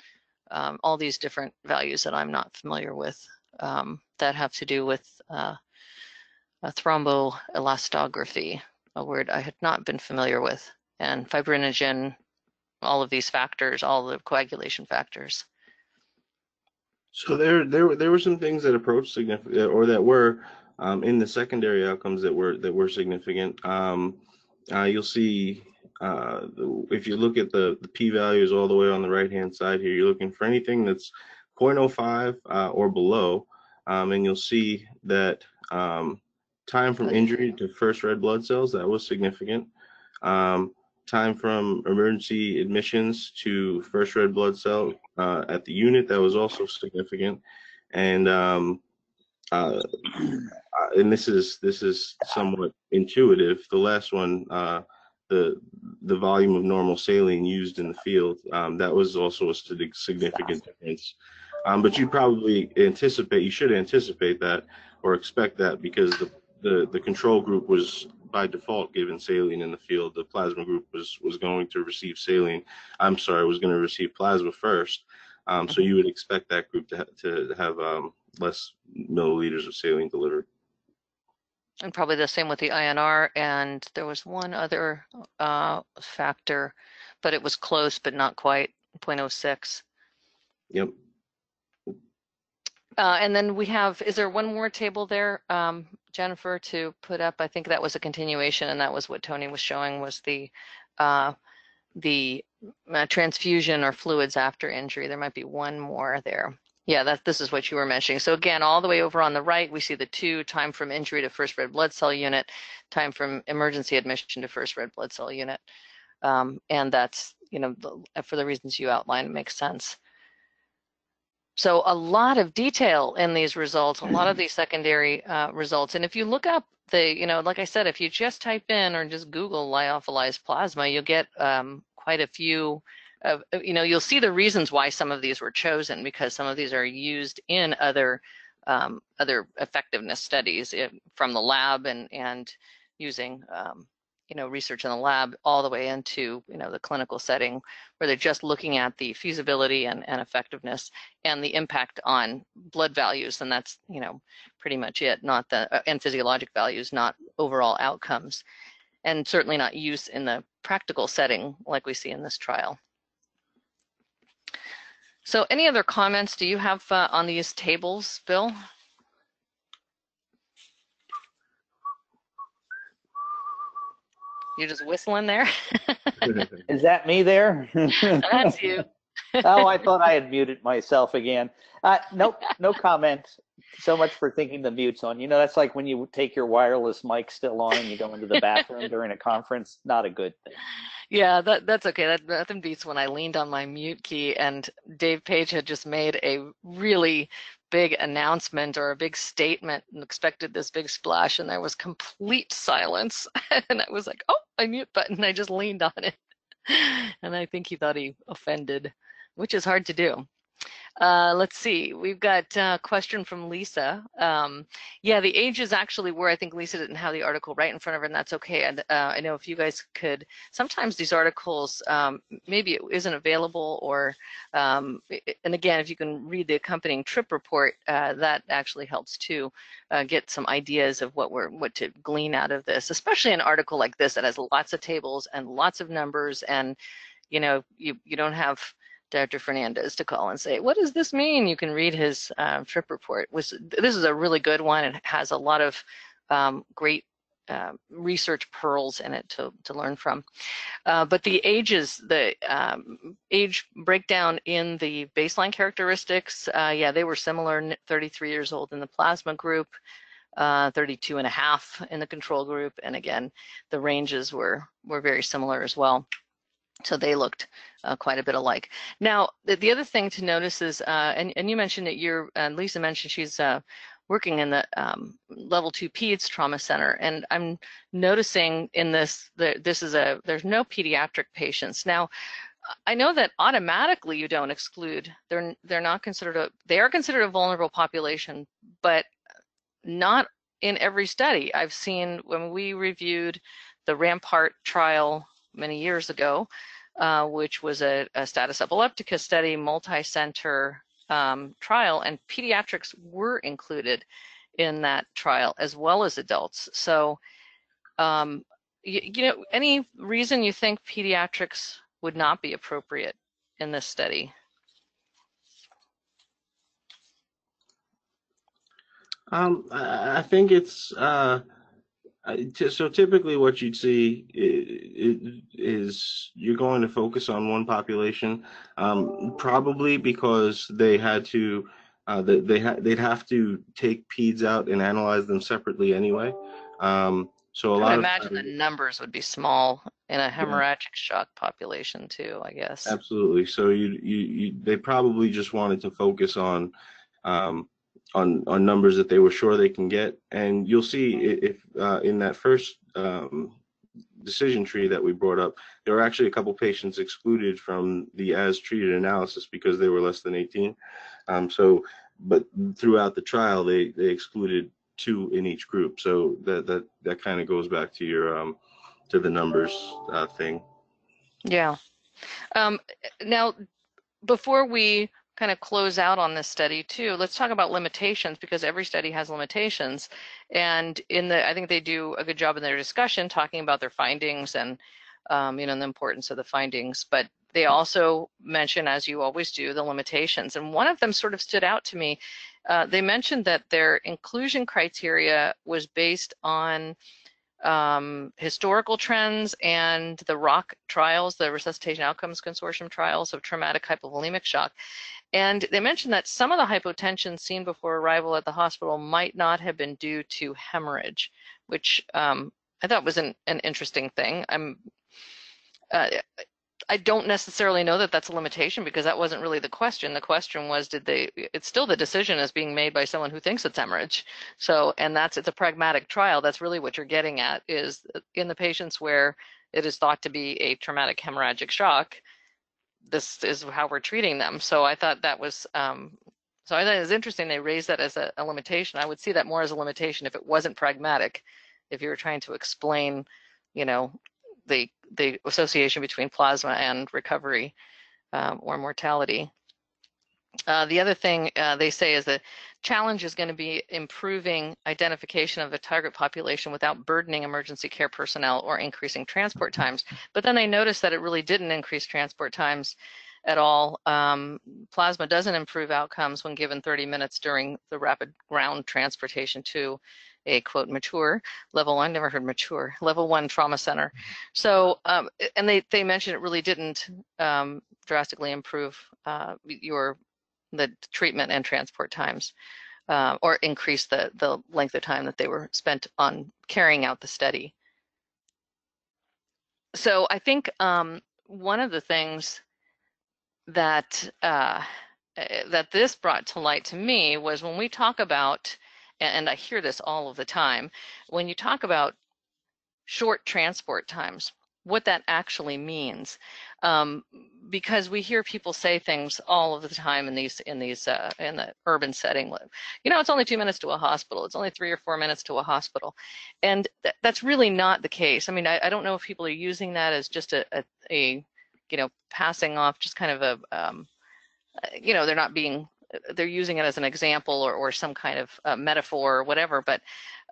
um, all these different values that I'm not familiar with um, that have to do with uh, thromboelastography, a word I had not been familiar with, and fibrinogen, all of these factors, all the coagulation factors. So there, there, there were some things that approached significant, or that were um, in the secondary outcomes that were that were significant. Um, uh, you'll see uh, the, if you look at the, the p-values all the way on the right-hand side here, you're looking for anything that's zero point zero five uh, or below, um, and you'll see that. Um, time from injury to first red blood cells, that was significant. Um, time from emergency admissions to first red blood cell uh, at the unit, that was also significant. And um, uh, and this is this is somewhat intuitive. The last one, uh, the the volume of normal saline used in the field, um, that was also a significant difference. Um, but you probably anticipate, you should anticipate that or expect that, because the the, the control group was by default given saline in the field. The plasma group was was going to receive saline. I'm sorry, was going to receive plasma first. Um, so you would expect that group to ha to have um, less milliliters of saline delivered. And probably the same with the I N R. And there was one other uh, factor, but it was close, but not quite, zero point zero six. Yep. Uh, and then we have, is there one more table there, um, Jennifer, to put up? I think that was a continuation, and that was what Tony was showing, was the uh, the uh, transfusion or fluids after injury. There might be one more there. Yeah, that, this is what you were mentioning. So again, all the way over on the right, we see the two, time from injury to first red blood cell unit, time from emergency admission to first red blood cell unit. Um, and that's, you know, the, for the reasons you outlined, it makes sense. So a lot of detail in these results, a lot of these secondary uh, results. And if you look up the, you know, like I said, if you just type in or just Google lyophilized plasma, you'll get um, quite a few, of, you know, you'll see the reasons why some of these were chosen, because some of these are used in other um, other effectiveness studies from the lab and, and using, um, you know, research in the lab all the way into, you know, the clinical setting, where they're just looking at the feasibility and, and effectiveness and the impact on blood values. And that's, you know, pretty much it, not the, uh, and physiologic values, not overall outcomes, and certainly not use in the practical setting like we see in this trial. So any other comments do you have uh, on these tables, Bill? You're just whistling there. Is that me there? That's you. Oh, I thought I had muted myself again. Uh, nope, no comment. So much for thinking the mute's on. You know, that's like when you take your wireless mic still on and you go into the bathroom during a conference. Not a good thing. Yeah, that, that's okay. That, nothing beats when I leaned on my mute key and Dave Page had just made a really big announcement or a big statement and expected this big splash, and there was complete silence. And I was like, oh, my mute button. I just leaned on it. And I think he thought he offended, which is hard to do. Uh, let's see, we've got a question from Lisa. Um, yeah, the ages actually were, I think Lisa didn't have the article right in front of her, and that's okay. And uh, I know if you guys could, sometimes these articles, um, maybe it isn't available, or, um, it, and again, if you can read the accompanying TRIP report, uh, that actually helps to uh, get some ideas of what we're, what to glean out of this, especially an article like this that has lots of tables and lots of numbers, and, you know, you, you don't have Doctor Fernandez to call and say, what does this mean? You can read his uh, TRIP report. This is a really good one. It has a lot of um, great uh, research pearls in it to, to learn from. Uh, but the ages, the um, age breakdown in the baseline characteristics, uh, yeah, they were similar, thirty-three years old in the plasma group, uh, thirty-two and a half in the control group. And again, the ranges were, were very similar as well. So they looked uh, quite a bit alike. Now, the, the other thing to notice is, uh, and, and you mentioned that you're, and Lisa mentioned she's uh, working in the um, level two peds trauma center. And I'm noticing in this, that this is a, there's no pediatric patients. Now, I know that automatically you don't exclude, they're, they're not considered a, they are considered a vulnerable population, but not in every study. I've seen when we reviewed the Rampart trial many years ago, uh, which was a, a status epilepticus study, multi-center um, trial, and pediatrics were included in that trial as well as adults. So, um, you, you know, any reason you think pediatrics would not be appropriate in this study? Um, I think it's, uh... so typically what you'd see is you're going to focus on one population, um, probably because they had to Uh, they, they ha they'd have to take peds out and analyze them separately anyway. Um, so a lot. I imagine the numbers would be small in a hemorrhagic shock population too, I guess. Absolutely. So you you, you they probably just wanted to focus on um, on on numbers that they were sure they can get, and you'll see if uh, in that first um, decision tree that we brought up, there were actually a couple patients excluded from the as-treated analysis because they were less than eighteen. Um, so, but throughout the trial, they they excluded two in each group. So that that that kind of goes back to your um, to the numbers uh, thing. Yeah. Um, now, before we kind of close out on this study too, let's talk about limitations, because every study has limitations. And in the, I think they do a good job in their discussion talking about their findings and, um, you know, the importance of the findings, but they also mention, as you always do, the limitations. And one of them sort of stood out to me. Uh, they mentioned that their inclusion criteria was based on um, historical trends and the ROC trials, the Resuscitation Outcomes Consortium trials of traumatic hypovolemic shock. And they mentioned that some of the hypotension seen before arrival at the hospital might not have been due to hemorrhage, which um, I thought was an, an interesting thing. I'm, uh, I don't necessarily know that that's a limitation, because that wasn't really the question. The question was, did they, it's still the decision is being made by someone who thinks it's hemorrhage. So, and that's, it's a pragmatic trial. That's really what you're getting at, is in the patients where it is thought to be a traumatic hemorrhagic shock, this is how we're treating them. So I thought that was, um, so I thought it was interesting they raised that as a, a limitation. I would see that more as a limitation if it wasn't pragmatic, if you were trying to explain, you know, the the association between plasma and recovery um, or mortality. Uh, the other thing uh, they say is the challenge is going to be improving identification of the target population without burdening emergency care personnel or increasing transport times. But then I noticed that it really didn't increase transport times at all. Um, plasma doesn't improve outcomes when given thirty minutes during the rapid ground transportation to a, quote, mature level. I never heard mature, level one trauma center. So, um, and they, they mentioned it really didn't um, drastically improve uh, your the treatment and transport times, uh, or increase the, the length of time that they were spent on carrying out the study. So I think um, one of the things that, uh, that this brought to light to me was, when we talk about, and I hear this all of the time, when you talk about short transport times, what that actually means, um, because we hear people say things all of the time in these in these uh, in the urban setting. You know, it's only two minutes to a hospital. It's only three or four minutes to a hospital, and th that's really not the case. I mean, I, I don't know if people are using that as just a a, a you know, passing off, just kind of a um, you know, they're not being they're using it as an example or or some kind of uh, metaphor or whatever, but.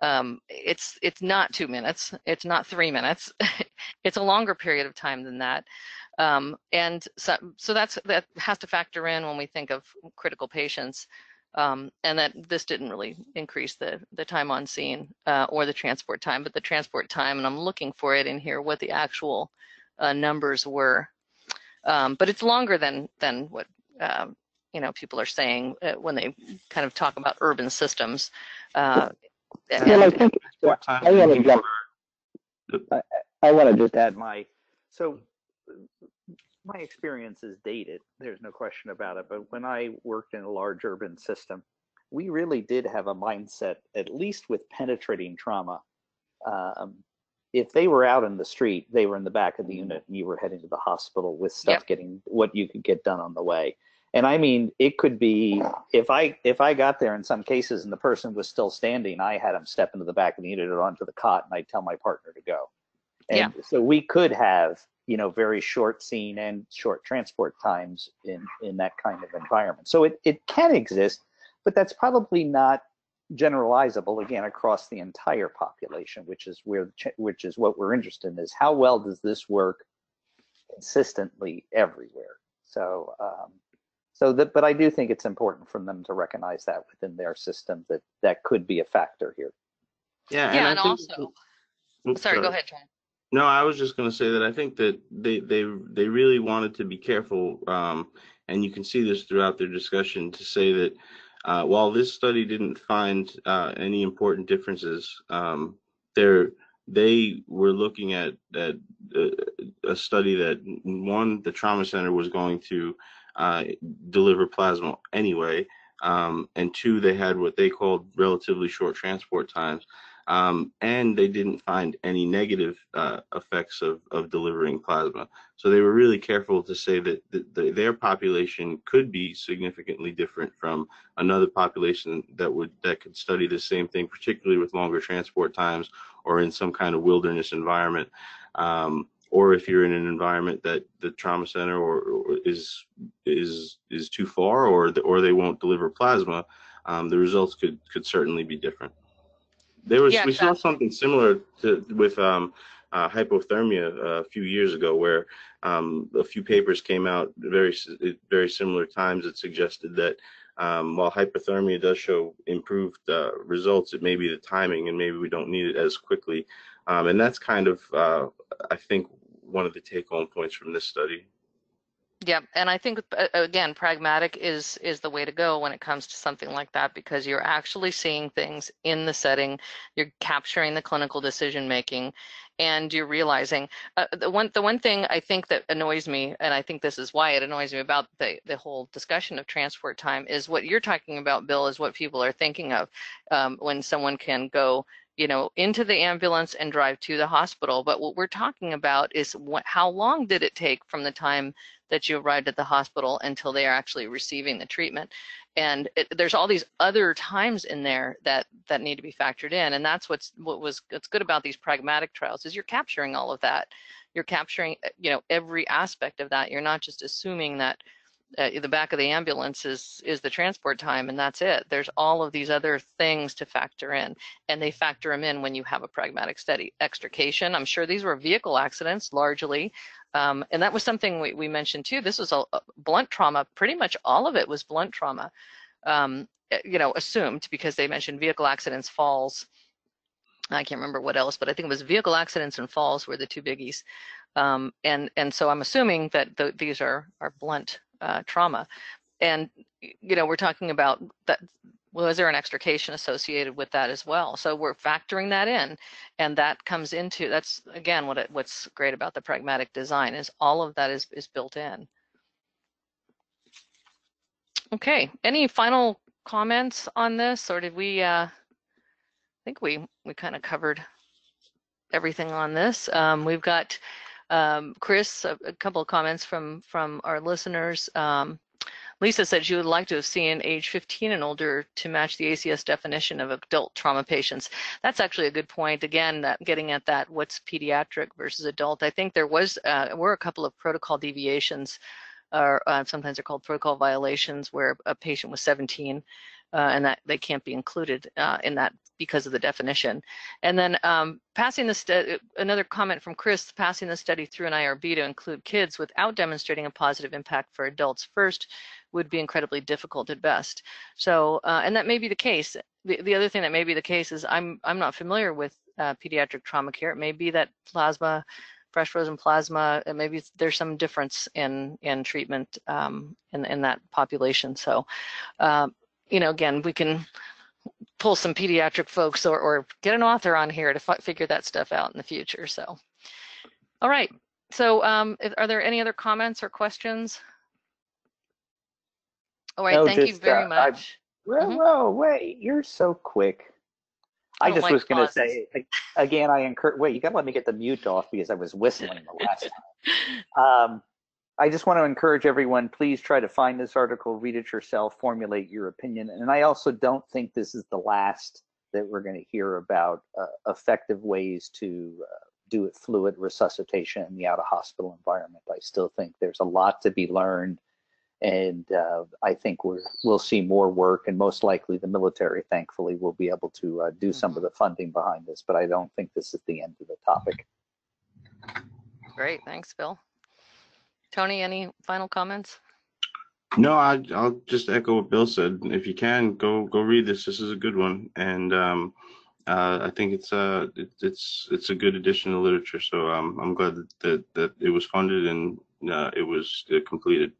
Um, it's it's not two minutes. It's not three minutes. It's a longer period of time than that, um, and so so that's that has to factor in when we think of critical patients, um, and that this didn't really increase the the time on scene uh, or the transport time, but the transport time. And I'm looking for it in here what the actual uh, numbers were, um, but it's longer than than what um, you know, people are saying when they kind of talk about urban systems. Uh, Yeah, and I think well, I want to jump. I, I want to just add my so my experience is dated. There's no question about it. But when I worked in a large urban system, we really did have a mindset, at least with penetrating trauma. Um, if they were out in the street, they were in the back of the unit, and you were heading to the hospital with stuff, yep. Getting what you could get done on the way. And I mean, it could be, if I if I got there in some cases and the person was still standing, I had them step into the back of the unit or onto the cot, and I'd tell my partner to go. And yeah. So we could have, you know, very short scene and short transport times in, in that kind of environment. So it, it can exist, but that's probably not generalizable, again, across the entire population, which is where which is what we're interested in, is how well does this work consistently everywhere? So. Um, So that, but I do think it's important for them to recognize that within their system that that could be a factor here. Yeah, yeah, and, and also, that, sorry, go ahead, John. No, I was just going to say that I think that they they they really wanted to be careful, um, and you can see this throughout their discussion, to say that Uh, while this study didn't find uh, any important differences, um, there they were looking at, at uh, a study that, one, the trauma center was going to uh, deliver plasma anyway, um, and two, they had what they called relatively short transport times, um, and they didn't find any negative uh, effects of, of delivering plasma. So they were really careful to say that the, the, their population could be significantly different from another population that would that could study the same thing, particularly with longer transport times or in some kind of wilderness environment, um, or if you're in an environment that the trauma center or, or is is is too far, or the, or they won't deliver plasma, um, the results could could certainly be different. There was yeah, we saw something similar to with um, uh, hypothermia a few years ago, where um, a few papers came out very very similar times that suggested that um, while hypothermia does show improved uh, results, it may be the timing, and maybe we don't need it as quickly. Um, and that's kind of, uh, I think, one of the take-home points from this study. Yeah, and I think, again, pragmatic is is the way to go when it comes to something like that, because you're actually seeing things in the setting, you're capturing the clinical decision-making, and you're realizing. Uh, the, one, the one thing I think that annoys me, and I think this is why it annoys me about the, the whole discussion of transport time, is what you're talking about, Bill, is what people are thinking of um, when someone can go you know, into the ambulance and drive to the hospital. But what we're talking about is what, how long did it take from the time that you arrived at the hospital until they are actually receiving the treatment? And it, there's all these other times in there that that need to be factored in. And that's what's what was what's good about these pragmatic trials is you're capturing all of that. You're capturing, you know, every aspect of that. You're not just assuming that Uh, the back of the ambulance is is the transport time and that's it. There's all of these other things to factor in, and they factor them in when you have a pragmatic study. Extrication, I'm sure these were vehicle accidents largely, um, and that was something we, we mentioned too. This was a, a blunt trauma. Pretty much all of it was blunt trauma, um, you know, assumed, because they mentioned vehicle accidents, falls. I can't remember what else, but I think it was vehicle accidents and falls were the two biggies, um, and and so I'm assuming that the, these are are blunt Uh, trauma. And, you know, we're talking about that. Was there an extrication associated with that as well? So we're factoring that in, and that comes into, that's again what it, what's great about the pragmatic design is all of that is, is built in. Okay, any final comments on this, or did we uh, I think we we kind of covered everything on this. Um, we've got Um, Chris, a, a couple of comments from, from our listeners. Um, Lisa said she would like to have seen age fifteen and older to match the A C S definition of adult trauma patients. That's actually a good point. Again, that getting at that, what's pediatric versus adult. I think there was uh, were a couple of protocol deviations, or uh, sometimes they're called protocol violations, where a patient was seventeen uh, and that they can't be included uh, in that because of the definition. And then um, passing the another comment from Chris, passing the study through an I R B to include kids without demonstrating a positive impact for adults first would be incredibly difficult at best. So, uh, and that may be the case. The, the other thing that may be the case is I'm, I'm not familiar with uh, pediatric trauma care. It may be that plasma, fresh frozen plasma, and maybe there's some difference in, in treatment um, in, in that population. So, uh, you know, again, we can pull some pediatric folks or, or get an author on here to f figure that stuff out in the future. So, all right. So um, if, are there any other comments or questions? All right. No, thank just, you very uh, much. I, whoa, mm-hmm. whoa, wait, you're so quick. I, I just like was going to say, again, I encourage, wait, you got to let me get the mute off because I was whistling the last time. Um, I just want to encourage everyone, please try to find this article, read it yourself, formulate your opinion. And I also don't think this is the last that we're going to hear about uh, effective ways to uh, do it fluid resuscitation in the out-of-hospital environment. I still think there's a lot to be learned, and uh, I think we're, we'll see more work, and most likely the military, thankfully, will be able to uh, do some of the funding behind this, but I don't think this is the end of the topic. Great, thanks, Bill. Tony, any final comments? No, I, I'll just echo what Bill said. If you can, go go read this. This is a good one, and um, uh, I think it's uh, it, it's it's a good addition to literature. So um, I'm glad that, that that it was funded and uh, it was uh, completed.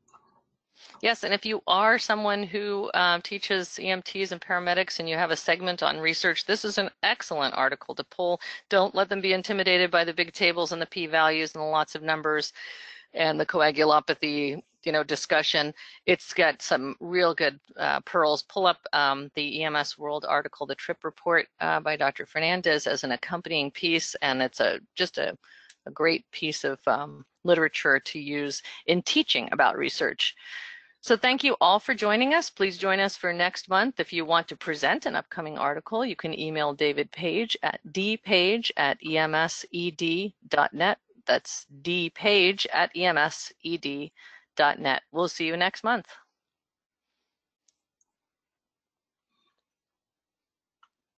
Yes, and if you are someone who uh, teaches E M Ts and paramedics and you have a segment on research, this is an excellent article to pull. Don't let them be intimidated by the big tables and the p-values and the lots of numbers and the coagulopathy, you know, discussion. It's got some real good uh, pearls. Pull up um, the E M S World article, the TRIP Report uh, by Doctor Fernandez as an accompanying piece, and it's a just a, a great piece of um, literature to use in teaching about research. So thank you all for joining us. Please join us for next month. If you want to present an upcoming article, you can email David Page at d page at e m s e d dot net. That's d page at e m s e d dot net. We'll see you next month.